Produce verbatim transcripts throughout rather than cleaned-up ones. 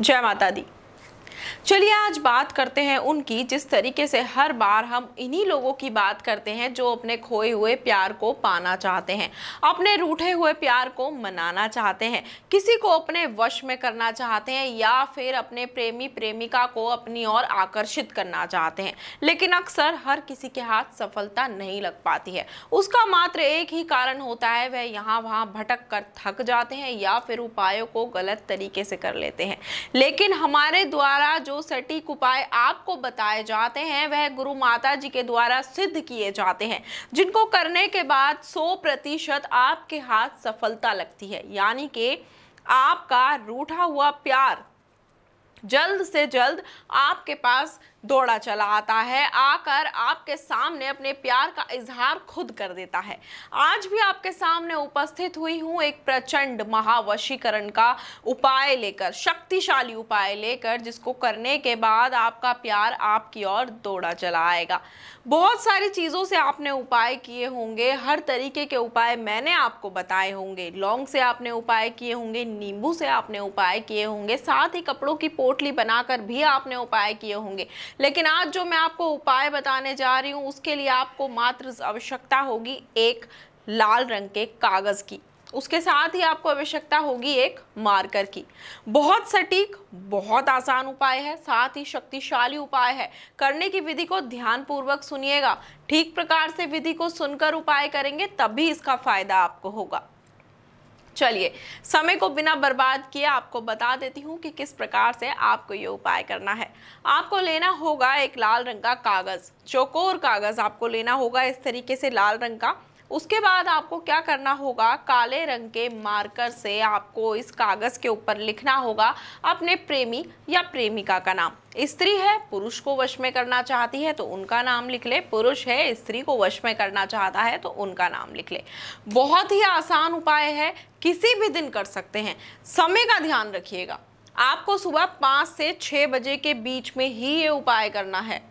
जय माता दी। चलिए आज बात करते हैं उनकी, जिस तरीके से हर बार हम इन्हीं लोगों की बात करते हैं जो अपने खोए हुए प्यार को पाना चाहते हैं, अपने रूठे हुए प्यार को मनाना चाहते हैं, किसी को अपने वश में करना चाहते हैं या फिर अपने प्रेमी प्रेमिका को अपनी ओर आकर्षित करना चाहते हैं, लेकिन अक्सर हर किसी के हाथ सफलता नहीं लग पाती है। उसका मात्र एक ही कारण होता है, वह यहाँ वहाँ भटक कर थक जाते हैं या फिर उपायों को गलत तरीके से कर लेते हैं। लेकिन हमारे द्वारा जो सटीक उपाय आपको बताए जाते हैं वह गुरु माता जी के द्वारा सिद्ध किए जाते हैं, जिनको करने के बाद सौ प्रतिशत आपके हाथ सफलता लगती है। यानी कि आपका रूठा हुआ प्यार जल्द से जल्द आपके पास दौड़ा चला आता है, आकर आपके सामने अपने प्यार का इजहार खुद कर देता है। आज भी आपके सामने उपस्थित हुई हूँ एक प्रचंड महावशीकरण का उपाय लेकर, शक्तिशाली उपाय लेकर, जिसको करने के बाद आपका प्यार आपकी ओर दौड़ा चला आएगा। बहुत सारी चीज़ों से आपने उपाय किए होंगे, हर तरीके के उपाय मैंने आपको बताए होंगे। लौंग से आपने उपाय किए होंगे, नींबू से आपने उपाय किए होंगे, साथ ही कपड़ों की पोटली बनाकर भी आपने उपाय किए होंगे। लेकिन आज जो मैं आपको उपाय बताने जा रही हूँ उसके लिए आपको मात्र आवश्यकता होगी एक लाल रंग के कागज़ की, उसके साथ ही आपको आवश्यकता होगी एक मार्कर की। बहुत सटीक, बहुत आसान उपाय है, साथ ही शक्तिशाली उपाय है। करने की विधि को ध्यानपूर्वक सुनिएगा, ठीक प्रकार से विधि को सुनकर उपाय करेंगे तभी इसका फायदा आपको होगा। चलिए समय को बिना बर्बाद किए आपको बता देती हूँ कि किस प्रकार से आपको ये उपाय करना है। आपको लेना होगा एक लाल रंग का कागज़, चौकोर कागज़ आपको लेना होगा इस तरीके से, लाल रंग का। उसके बाद आपको क्या करना होगा, काले रंग के मार्कर से आपको इस कागज़ के ऊपर लिखना होगा अपने प्रेमी या प्रेमिका का नाम। स्त्री है, पुरुष को वश में करना चाहती है तो उनका नाम लिख ले, पुरुष है, स्त्री को वश में करना चाहता है तो उनका नाम लिख ले। बहुत ही आसान उपाय है, किसी भी दिन कर सकते हैं। समय का ध्यान रखिएगा, आपको सुबह पाँच से छः बजे के बीच में ही ये उपाय करना है।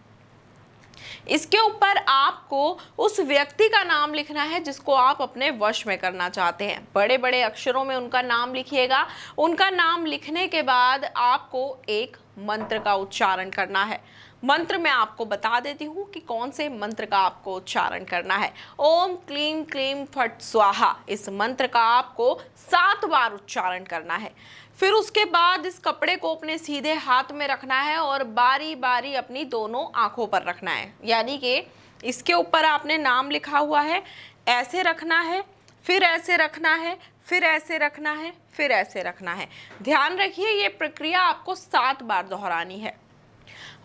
इसके ऊपर आपको उस व्यक्ति का नाम लिखना है जिसको आप अपने वश में करना चाहते हैं। बड़े बड़े अक्षरों में उनका नाम लिखिएगा। उनका नाम लिखने के बाद आपको एक मंत्र का उच्चारण करना है। मंत्र मैं आपको बता देती हूँ कि कौन से मंत्र का आपको उच्चारण करना है। ओम क्लीम क्लीम फट स्वाहा, इस मंत्र का आपको सात बार उच्चारण करना है। फिर उसके बाद इस कपड़े को अपने सीधे हाथ में रखना है और बारी बारी अपनी दोनों आँखों पर रखना है। यानी कि इसके ऊपर आपने नाम लिखा हुआ है, ऐसे रखना है, फिर ऐसे रखना है, फिर ऐसे रखना है, फिर ऐसे रखना है। ध्यान रखिए ये प्रक्रिया आपको सात बार दोहरानी है।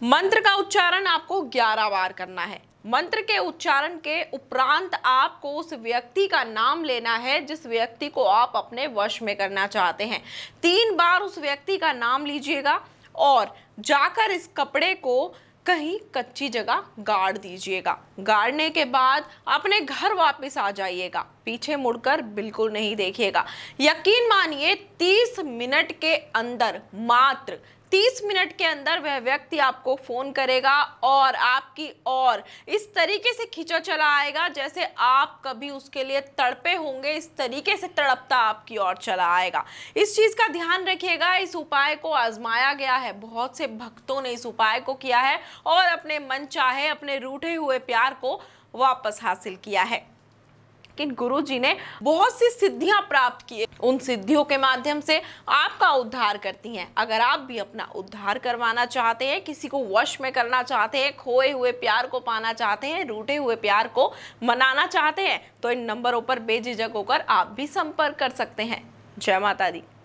मंत्र का उच्चारण आपको ग्यारह बार करना है। मंत्र के उच्चारण के उपरांत आपको उस व्यक्ति का नाम लेना है जिस व्यक्ति को आप अपने वश में करना चाहते हैं। तीन बार उस व्यक्ति का नाम लीजिएगा और जाकर इस कपड़े को कहीं कच्ची जगह गाड़ दीजिएगा। गाड़ने के बाद अपने घर वापस आ जाइएगा, पीछे मुड़कर बिल्कुल नहीं देखिएगा। यकीन मानिए तीस मिनट के अंदर, मात्र तीस मिनट के अंदर वह व्यक्ति आपको फ़ोन करेगा और आपकी ओर इस तरीके से खींचा चला आएगा जैसे आप कभी उसके लिए तड़पे होंगे, इस तरीके से तड़पता आपकी ओर चला आएगा। इस चीज़ का ध्यान रखिएगा, इस उपाय को आजमाया गया है, बहुत से भक्तों ने इस उपाय को किया है और अपने मन चाहे अपने रूठे हुए प्यार को वापस हासिल किया है। गुरु जी ने बहुत सी सिद्धियां प्राप्त की, उन सिद्धियों के माध्यम से आपका उद्धार करती हैं। अगर आप भी अपना उद्धार करवाना चाहते हैं, किसी को वश में करना चाहते हैं, खोए हुए प्यार को पाना चाहते हैं, रूठे हुए प्यार को मनाना चाहते हैं, तो इन नंबरों पर बेझिझक होकर आप भी संपर्क कर सकते हैं। जय माता दी।